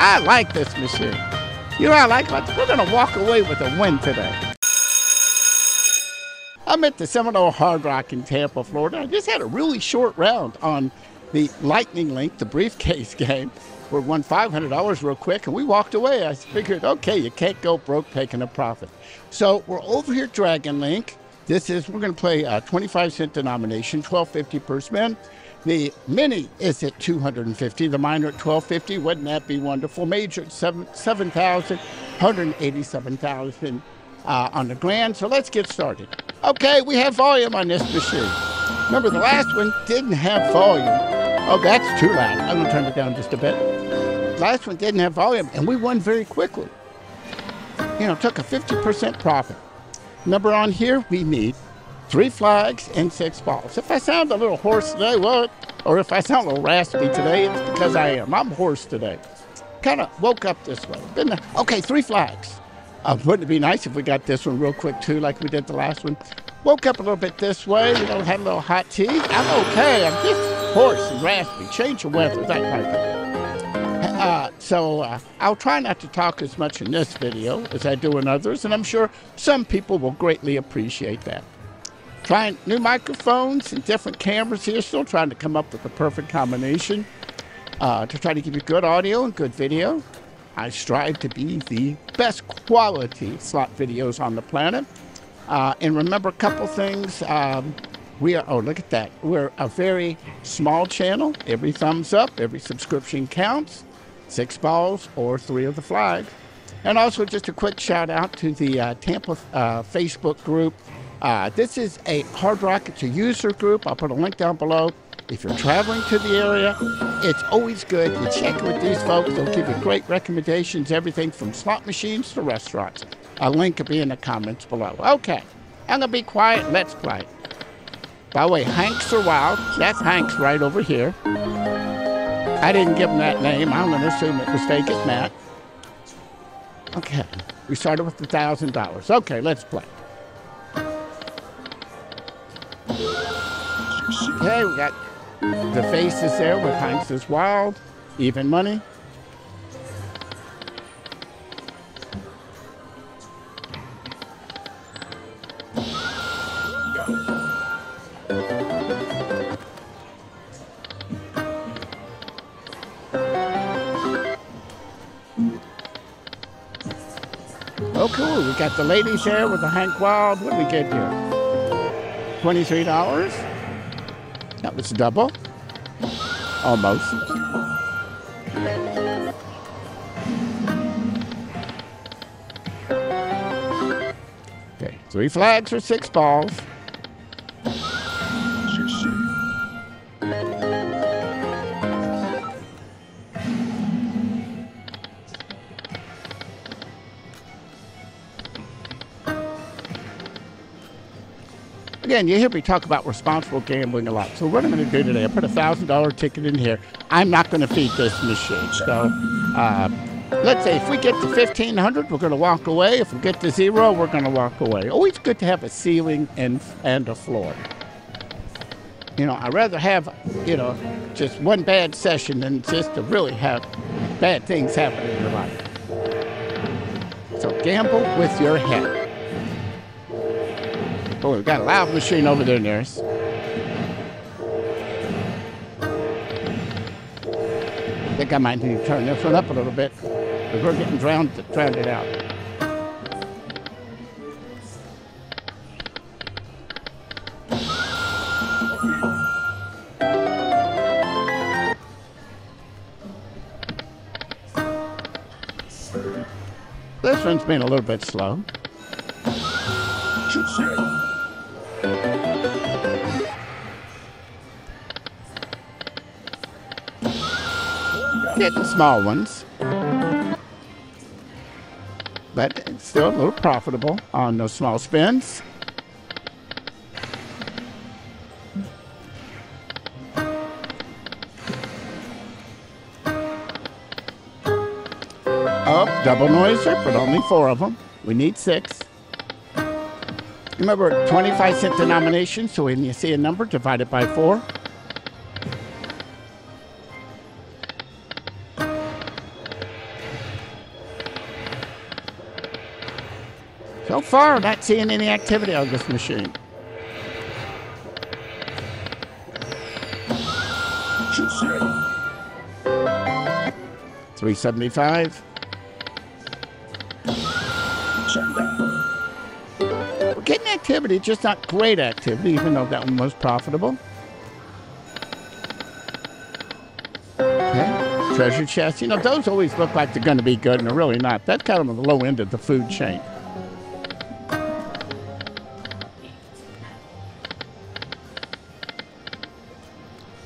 I like this machine. You know what I like about this? We're gonna walk away with a win today. I'm at the Seminole Hard Rock in Tampa, Florida. I just had a really short round on the Lightning Link, the briefcase game. We won $500 real quick, and we walked away. I figured, okay, you can't go broke taking a profit. So we're over here at Dragon Link. We're gonna play a 25-cent denomination, $12.50 per spin. The mini is at $250, the minor at $12.50. Wouldn't that be wonderful? Major at $7,000, $187,000 on the grand. So let's get started. Okay, we have volume on this machine. Remember, the last one didn't have volume. Oh, that's too loud. I'm gonna turn it down just a bit. The last one didn't have volume, and we won very quickly. You know, took a 50% profit. Remember, on here, we need 3 flags and 6 balls. If I sound a little hoarse today, what? Or if I sound a little raspy today, it's because I am. I'm hoarse today. Kind of woke up this way. Okay, 3 flags. Wouldn't it be nice if we got this one real quick too, like we did the last one? Woke up a little bit this way. You know, had a little hot tea. I'm okay. I'm just hoarse and raspy. Change of weather, that kind of thing. So I'll try not to talk as much in this video as I do in others, and I'm sure some people will greatly appreciate that. Trying new microphones and different cameras here, still trying to come up with the perfect combination to try to give you good audio and good video. I strive to be the best quality slot videos on the planet. And remember a couple things. We are, oh, look at that. We're a very small channel. Every thumbs up, every subscription counts. 6 balls or 3 of the flags. And also just a quick shout out to the Tampa Facebook group. This is a Hard Rock, it's a user group. I'll put a link down below. If you're traveling to the area, it's always good to check with these folks. They'll give you great recommendations, everything from slot machines to restaurants. A link will be in the comments below. Okay, I'm gonna be quiet, let's play. By the way, Hanks are wild. That's Hanks right over here. I didn't give him that name. I'm gonna assume it was fake as Matt. Okay, we started with $1,000. Okay, let's play. Okay, we got the faces there with Hanks is Wild, even money. Oh, cool, we got the ladies there with the Hank Wild. What did we get here? $23. That was double, almost. Okay, 3 flags or 6 balls. Again, you hear me talk about responsible gambling a lot. So what I'm going to do today, I put a $1,000 ticket in here. I'm not going to feed this machine. So let's say if we get to 1,500, we're going to walk away. If we get to 0, we're going to walk away. Always good to have a ceiling and a floor. You know, I'd rather have, you know, just one bad session than just to really have bad things happen in your life. So gamble with your head. Oh, we've got a loud machine over there, nurse. I think I might need to turn this one up a little bit, because we're getting drowned out. This one's been a little bit slow. Getting small ones, but it's still a little profitable on those small spins. Oh, double noiser, but only 4 of them. We need 6. Remember, 25-cent denomination, so when you see a number, divide it by 4. So far, I'm not seeing any activity on this machine. $375. We're getting activity, just not great activity, even though that one was profitable. Okay. Treasure chest. You know, those always look like they're going to be good, and they're really not. That's kind of on the low end of the food chain.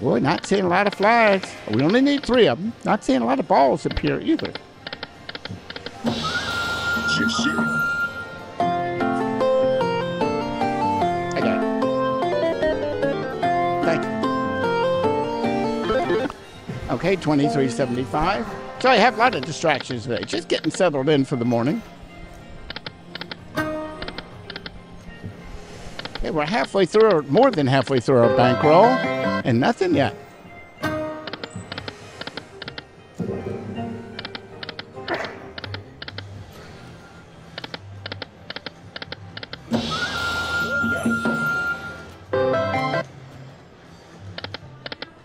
Boy, not seeing a lot of flies. We only need 3 of them. Not seeing a lot of balls up here either. I got it. Thank you. Okay, $23.75. So I have a lot of distractions today. Just getting settled in for the morning. Okay, we're halfway through, or more than halfway through our bankroll. And nothing yet. Come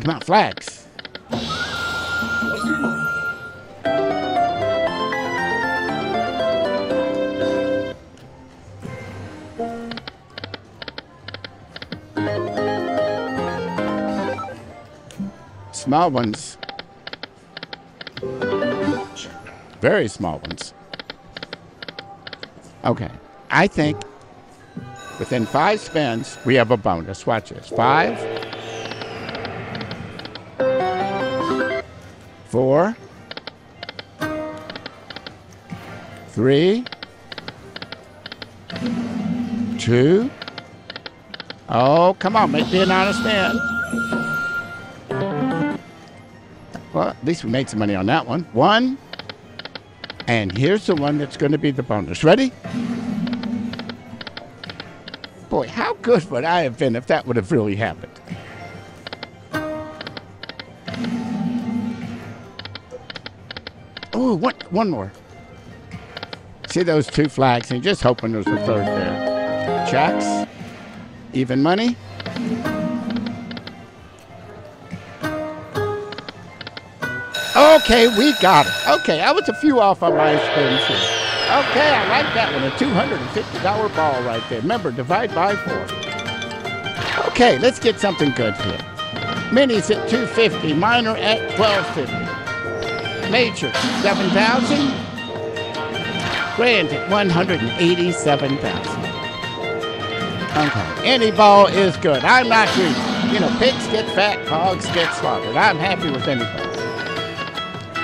on, flags. Small ones. Very small ones. Okay. I think within 5 spins, we have a bonus. Watch this. 5, 4, 3, 2. Oh, come on. Make me an honest man. Well, at least we made some money on that one. 1. And here's the one that's going to be the bonus. Ready? Boy, how good would I have been if that would have really happened? Oh, one more. See those 2 flags? And just hoping there's a third there. Jacks. Even money. Okay, we got it. Okay, I was a few off on my spins here. Okay, I like that one. A $250 ball right there. Remember, divide by 4. Okay, let's get something good here. Minis at $250, minor at $1,250. Major, $7,000. Grand at $187,000. Okay, any ball is good. I'm not greedy. You know, pigs get fat, hogs get slaughtered. I'm happy with anything.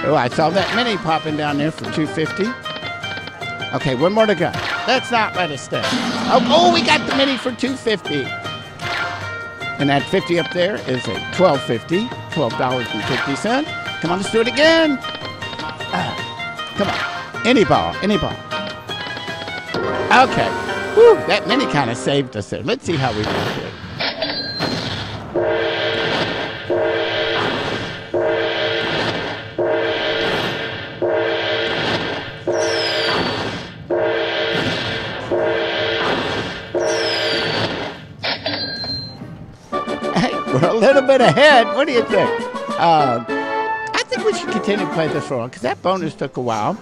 Oh, I saw that mini popping down there for $250. Okay, one more to go. Let's not let it stay. Oh, we got the mini for $250. And that 50 up there is a $12.50, $12.50. Come on, let's do it again. Come on, any ball, any ball. Okay, whew, that mini kind of saved us there. Let's see how we do here. A little bit ahead. What do you think? I think we should continue to play this for a while because that bonus took a while.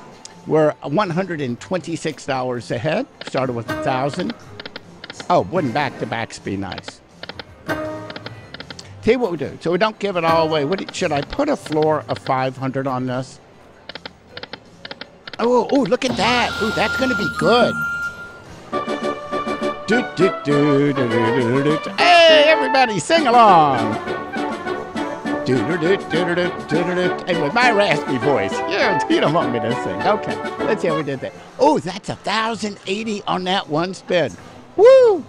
We're $126 ahead. Started with 1,000. Oh, wouldn't back-to-backs be nice? Tell you what we do. So we don't give it all away. Should I put a floor of 500 on this? Oh, look at that. Oh, that's going to be good. Do, do, do, do, do, do, do. Hey, everybody, sing along. Do, do, do, do, do, do, do, do. And with my raspy voice. Yeah, you don't want me to sing. Okay, let's see how we did that. Oh, that's $1,080 on that one spin. Woo!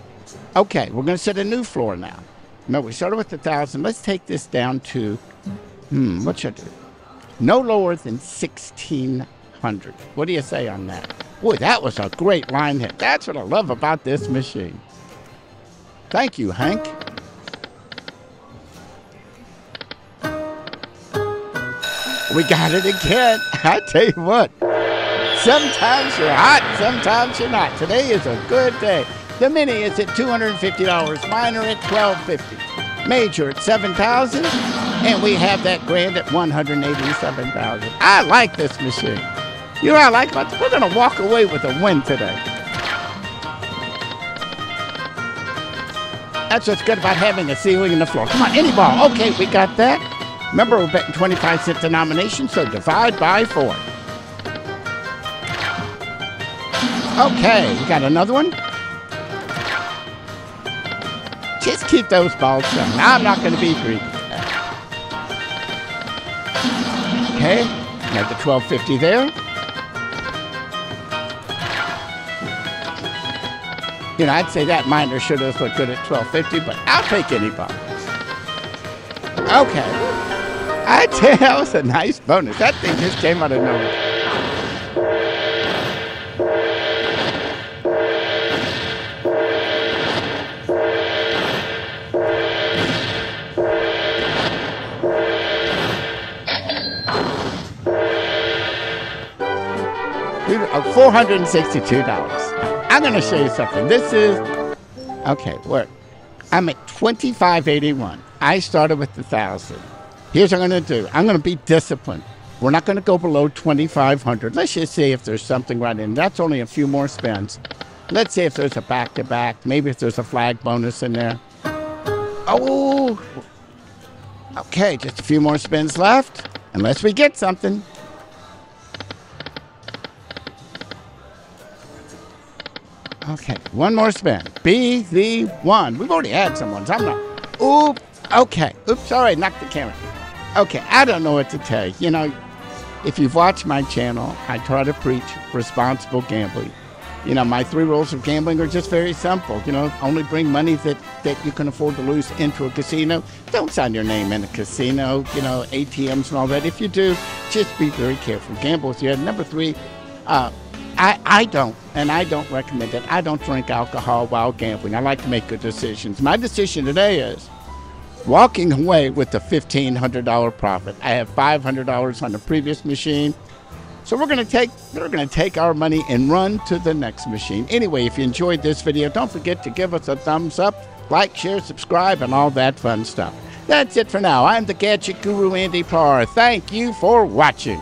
Okay, we're going to set a new floor now. No, we started with 1,000. Let's take this down to, what should I do? No lower than 1,600. What do you say on that? Boy, that was a great line hit. That's what I love about this machine. Thank you, Hank. We got it again. I tell you what. Sometimes you're hot, sometimes you're not. Today is a good day. The Mini is at $250, Minor at $1,250, Major at $7,000, and we have that Grand at $187,000. I like this machine. You know what I like about this? We're going to walk away with a win today. That's what's good about having a ceiling and a floor. Come on, any ball. Okay, we got that. Remember, we're betting 25-cent denomination, so divide by 4. Okay, we got another one. Just keep those balls coming. I'm not going to be greedy. Okay, got the $12.50 there. You know, I'd say that Minor should have looked good at $12.50, but I'll take any ball. Okay, I tell you, that was a nice bonus. That thing just came out of nowhere. $462. I'm going to show you something. This is, okay, work. I'm at $25.81. I started with the 1,000. Here's what I'm going to do. I'm going to be disciplined. We're not going to go below $2,500. Let's just see if there's something right in. That's only a few more spins. Let's see if there's a back-to-back. Maybe if there's a flag bonus in there. Oh, okay, just a few more spins left. Unless we get something. Okay, one more spin. Be the one. We've already had some ones. I'm not. Oops. Okay. Oops. All right. Knocked the camera. Okay. I don't know what to tell you. You know, if you've watched my channel, I try to preach responsible gambling. You know, my 3 rules of gambling are just very simple. You know, only bring money that you can afford to lose into a casino. Don't sign your name in a casino. You know, ATMs and all that. If you do, just be very careful. Gamble with your head. Number 3. I don't recommend it. I don't drink alcohol while gambling. I like to make good decisions. My decision today is walking away with the $1,500 profit. I have $500 on the previous machine. So we're going to take our money and run to the next machine. Anyway, if you enjoyed this video, don't forget to give us a thumbs up, like, share, subscribe, and all that fun stuff. That's it for now. I'm the Gadget Guru, Andy Parr. Thank you for watching.